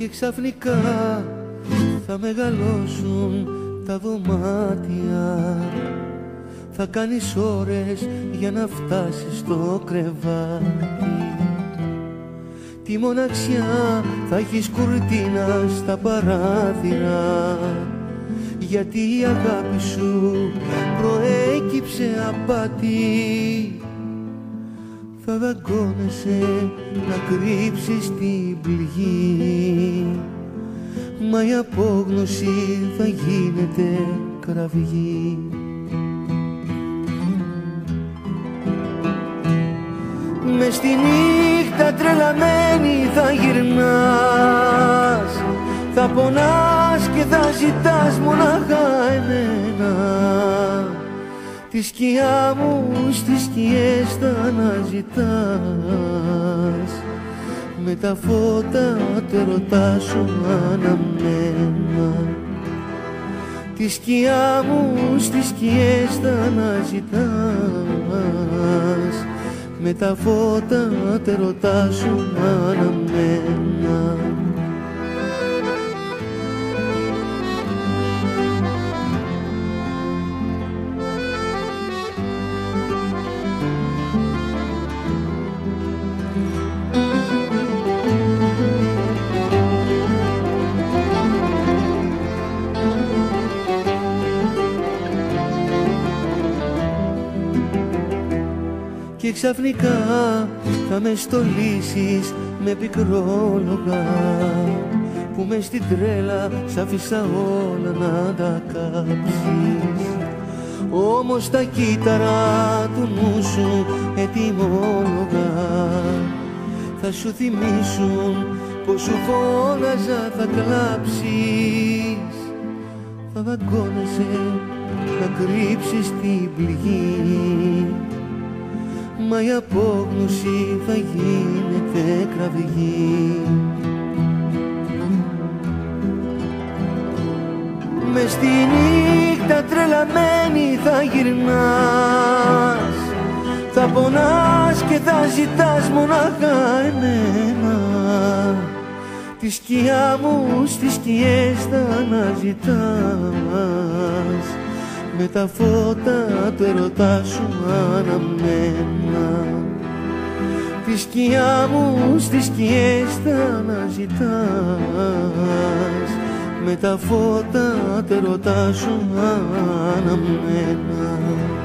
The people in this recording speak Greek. και ξαφνικά θα μεγαλώσουν τα δωμάτια. Θα κάνεις ώρες για να φτάσεις στο κρεβάτι. Τη μοναξιά θα έχεις κουρτίνα στα παράθυρα, γιατί η αγάπη σου προέκυψε απάτη. Θα δαγκώνεσαι να κρύψεις την πληγή, μα η απόγνωση θα γίνεται κραυγή. Μες στη νύχτα τρελαμένη θα γυρνάς, θα πονάς και θα ζητάς μονάχα εμένα. Τη σκιά μου στις σκιές θα αναζητάς, με τα φώτα το ερωτά σου αναμένα. Τη σκιά μου στις σκιές θα αναζητάς, με τα φώτα το ερωτά σου αναμένα. Και ξαφνικά θα με στολίσεις με πικρόλογα, που μες στην τρέλα σ' άφησα όλα να τα κάψεις. Όμως τα κύτταρα του νου σου ετοιμόλογα θα σου θυμίσουν πως σου φώναζα θα κλάψεις. Θα δαγκώνεσαι να κρύψεις την πληγή, μα η απόγνωση θα γίνεται κραυγή. Μες στη νύχτα τρελαμένη θα γυρνάς, θα πονάς και θα ζητάς μονάχα εμένα. Τη σκιά μου στις σκιές θα αναζητάς, με τα φώτα του ερωτά σου αναμένα. Τη σκιά μου στις σκιές θα αναζητάς, με τα φώτα του ερωτά σου αναμένα.